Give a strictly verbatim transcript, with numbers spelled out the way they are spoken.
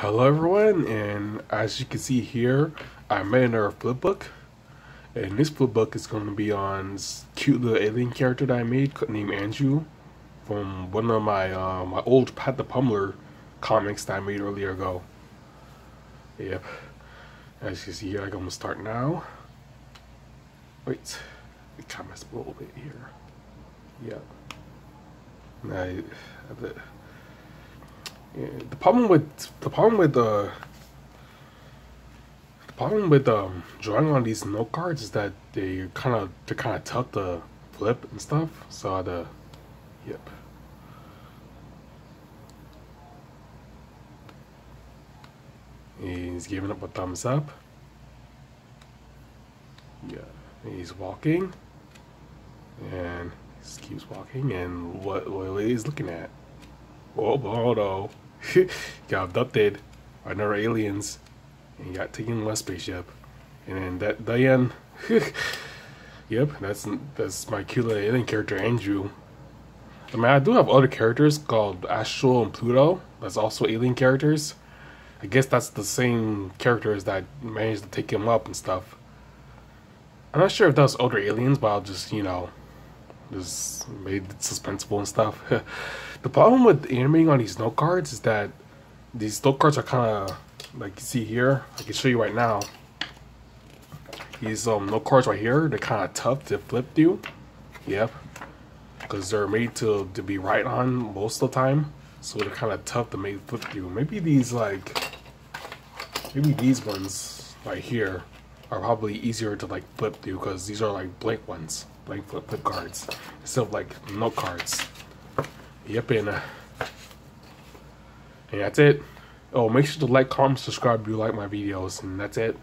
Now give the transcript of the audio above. Hello everyone, and as you can see here, I'm made another flip book, and this flip book is going to be on this cute little alien character that I made named Andrew from one of my uh, my old Pat the Pumler comics that I made earlier ago. Yep, as you can see here, I'm going to start now. Wait, the camera's a little bit here. Yep. And I have it. Yeah, the problem with the problem with uh, the problem with um, drawing on these note cards is that they kind of they're kind of tough to flip and stuff. So the yep. He's giving up a thumbs up. Yeah, he's walking, and he just keeps walking. And what what he's looking at? Oh, hold on. Got abducted by another aliens and got taken to a spaceship, and then that Diane. Yep, that's that's my cute little alien character Andrew. I mean, I do have other characters called Astral and Pluto. That's also alien characters. I guess that's the same characters that managed to take him up and stuff. I'm not sure if that was older aliens, but I'll just you know. Just made it suspenseful and stuff. The problem with animating on these note cards is that these note cards are kind of like you see here. I can show you right now. These um, note cards right here, they're kind of tough to flip through. Yep, because they're made to to be right on most of the time, so they're kind of tough to make flip through. Maybe these like maybe these ones right here are probably easier to like flip through because these are like blank ones. Like flip, flip cards, instead of like note cards. Yep, and, uh, and that's it. Oh, make sure to like, comment, subscribe if you like my videos, and that's it.